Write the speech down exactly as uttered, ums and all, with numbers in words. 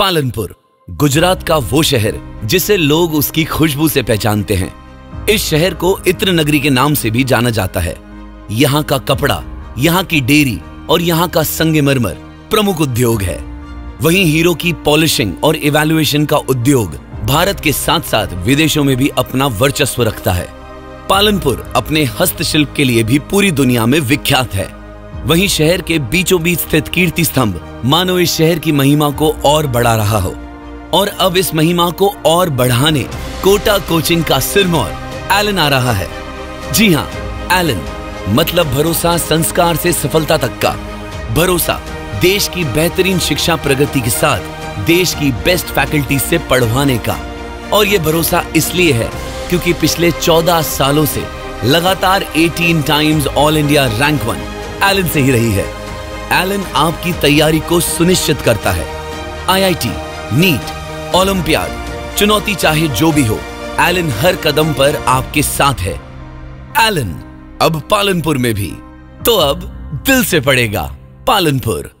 पालनपुर गुजरात का वो शहर जिसे लोग उसकी खुशबू से पहचानते हैं। इस शहर को इत्र नगरी के नाम से भी जाना जाता है। यहाँ का कपड़ा, यहाँ की डेयरी और यहाँ का संगमरमर प्रमुख उद्योग है। वहीं हीरो की पॉलिशिंग और इवैल्यूएशन का उद्योग भारत के साथ साथ विदेशों में भी अपना वर्चस्व रखता है। पालनपुर अपने हस्तशिल्प के लिए भी पूरी दुनिया में विख्यात है। वहीं शहर के बीचों बीच स्थित कीर्ति स्तंभ मानो इस शहर की महिमा को और बढ़ा रहा हो। और अब इस महिमा को और बढ़ाने कोटा कोचिंग का सिरमौर एलन आ रहा है। जी हाँ, एलन मतलब भरोसा, संस्कार से सफलता तक का भरोसा। देश की बेहतरीन शिक्षा प्रगति के साथ देश की बेस्ट फैकल्टी से पढ़वाने का। और ये भरोसा इसलिए है क्योंकि पिछले चौदह सालों से लगातार अठारह times all India rank one Allen से ही रही है। एलन आपकी तैयारी को सुनिश्चित करता है। I I T, NEET, Olympiad, चुनौती चाहे जो भी हो, एलन हर कदम पर आपके साथ है। एलन अब पालनपुर में भी, तो अब दिल से पड़ेगा पालनपुर।